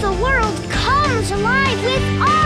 the world comes alive with us.